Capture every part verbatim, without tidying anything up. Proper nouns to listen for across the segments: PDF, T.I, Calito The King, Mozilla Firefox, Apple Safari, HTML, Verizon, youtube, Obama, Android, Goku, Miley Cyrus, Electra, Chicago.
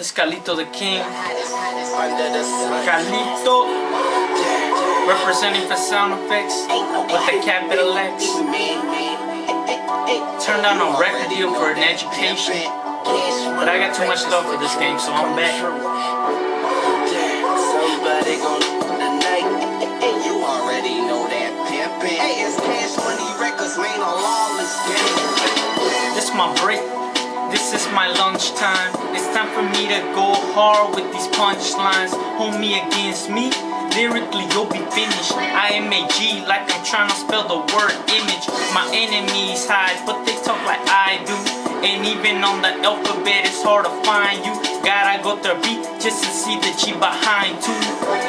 This is Calito the King. Calito, representing for sound effects with a capital X. Turned down a record deal for an education, but I got too much love for this game, so I'm back. Somebody gon' do the night. You already know that pimpin'. Hey, it's Cash Money Records, man, on all this game. This my break. This is my lunchtime. It's time for me to go hard with these punchlines. Hold me against me, lyrically you'll be finished. I am a G, like I'm trying to spell the word image. My enemies hide, but they talk like I do. And even on the alphabet, it's hard to find you. Gotta go to beat just to see the G behind too.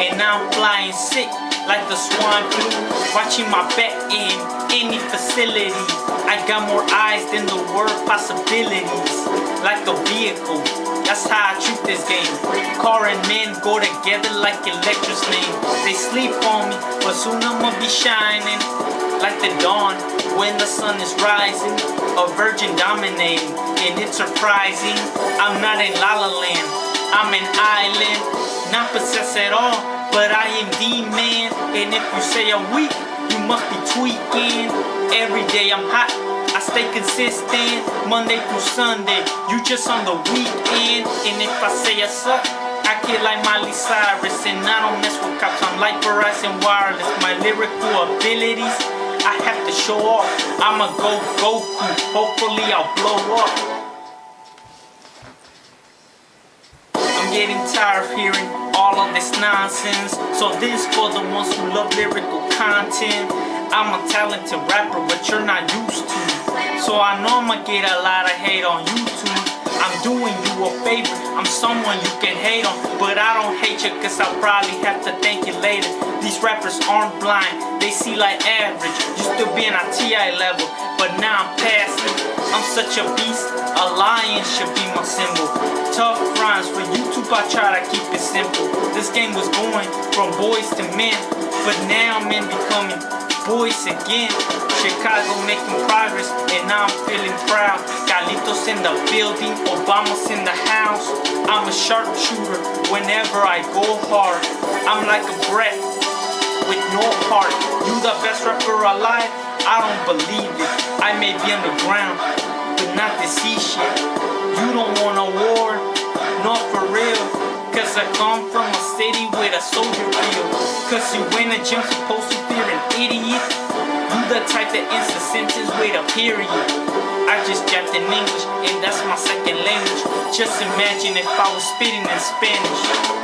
And I'm flying sick, like the swine flu. Watching my back in any facility. I got more eyes than the word possibilities. Like a vehicle, that's how I treat this game. Car and men go together like Electra's name. They sleep on me, but soon I'ma be shining like the dawn when the sun is rising. A virgin dominating, and it's surprising. I'm not in La La Land, I'm an island. Not possessed at all, but I am the man. And if you say I'm weak, you must be tweaking. Every day I'm hot, I stay consistent. Monday through Sunday, you just on the weekend. And if I say I suck, I get like Miley Cyrus. And I don't mess with cops, I'm like Verizon wireless. My lyrical abilities, I have to show off. I'ma go Goku, hopefully I'll blow up. I'm getting tired of hearing all of this nonsense, so this for the ones who love lyrical content. I'm a talented rapper, but you're not used to, so I know I'ma get a lot of hate on YouTube. I'm doing you a favor, I'm someone you can hate on, but I don't hate you cause I'll probably have to thank you later. These rappers aren't blind, they see like average. Used to be in a T I level, but now I'm past it. I'm such a beast, a lion should be my symbol. Tough rhymes for YouTube, I try to keep it simple. This game was going from boys to men, but now men becoming boys again. Chicago making progress, and now I'm feeling proud. Calito's in the building, Obama's in the house. I'm a sharpshooter whenever I go hard. I'm like a breath with no heart. You the best rapper alive? I don't believe it. I may be underground, but not this E shit. You don't want a war, not for real. Cause I come from a city with a soldier feel. Cause you in a gym supposed to be an idiot. You the type that ends the sentence with a period. I just dropped in English, and that's my second language. Just imagine if I was spitting in Spanish.